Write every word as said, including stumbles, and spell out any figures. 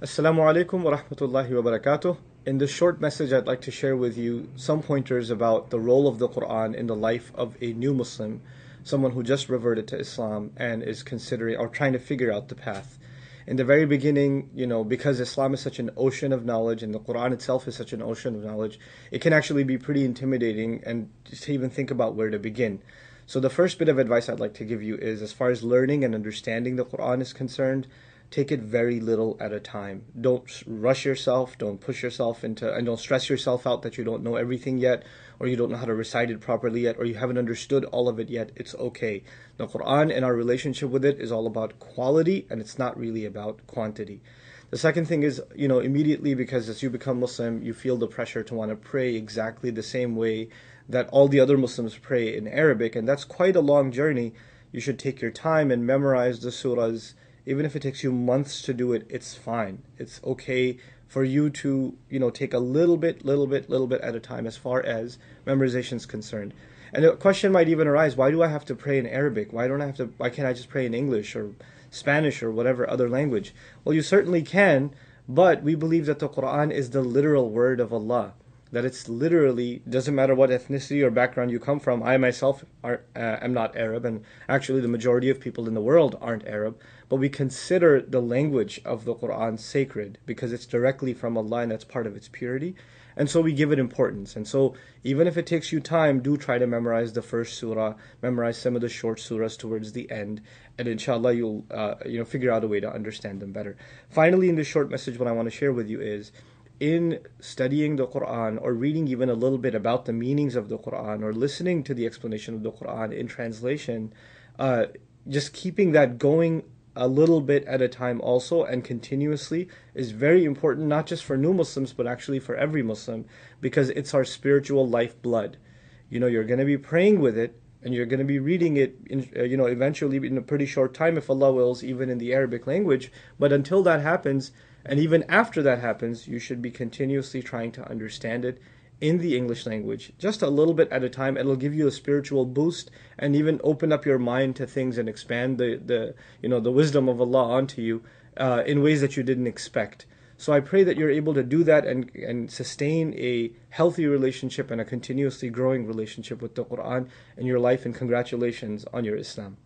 Assalamu alaikum wa rahmatullahi wa barakatuh. In this short message, I'd like to share with you some pointers about the role of the Quran in the life of a new Muslim, someone who just reverted to Islam and is considering or trying to figure out the path. In the very beginning, you know, because Islam is such an ocean of knowledge and the Quran itself is such an ocean of knowledge, it can actually be pretty intimidating and just to even think about where to begin. So the first bit of advice I'd like to give you is, as far as learning and understanding the Quran is concerned, take it very little at a time. Don't rush yourself, don't push yourself into, and don't stress yourself out that you don't know everything yet, or you don't know how to recite it properly yet, or you haven't understood all of it yet. It's okay. The Quran and our relationship with it is all about quality, and it's not really about quantity. The second thing is, you know, immediately, because as you become Muslim, you feel the pressure to want to pray exactly the same way that all the other Muslims pray in Arabic, and that's quite a long journey. You should take your time and memorize the surahs. Even if it takes you months to do it, it's fine. It's okay for you to, you know, take a little bit, little bit, little bit at a time as far as memorization is concerned. And the question might even arise, why do I have to pray in Arabic? Why don't I have to, why can't I just pray in English or Spanish or whatever other language? Well, you certainly can, but we believe that the Quran is the literal word of Allah. That it's literally, doesn't matter what ethnicity or background you come from. I myself are, uh, am not Arab, and actually the majority of people in the world aren't Arab. But we consider the language of the Quran sacred because it's directly from Allah and that's part of its purity. And so we give it importance. And so even if it takes you time, do try to memorize the first surah, memorize some of the short surahs towards the end, and inshallah you'll uh, you know, figure out a way to understand them better. Finally, in this short message, what I want to share with you is, in studying the Quran or reading even a little bit about the meanings of the Quran or listening to the explanation of the Quran in translation, uh, just keeping that going a little bit at a time also and continuously is very important, not just for new Muslims but actually for every Muslim, because it's our spiritual lifeblood. You know, you're going to be praying with it and you're going to be reading it in, uh, you know, eventually in a pretty short time if Allah wills, even in the Arabic language. But until that happens, and even after that happens, you should be continuously trying to understand it in the English language, just a little bit at a time. It'll give you a spiritual boost and even open up your mind to things and expand the, the you know, the wisdom of Allah onto you uh, in ways that you didn't expect. So I pray that you're able to do that and, and sustain a healthy relationship and a continuously growing relationship with the Quran in your life, and congratulations on your Islam.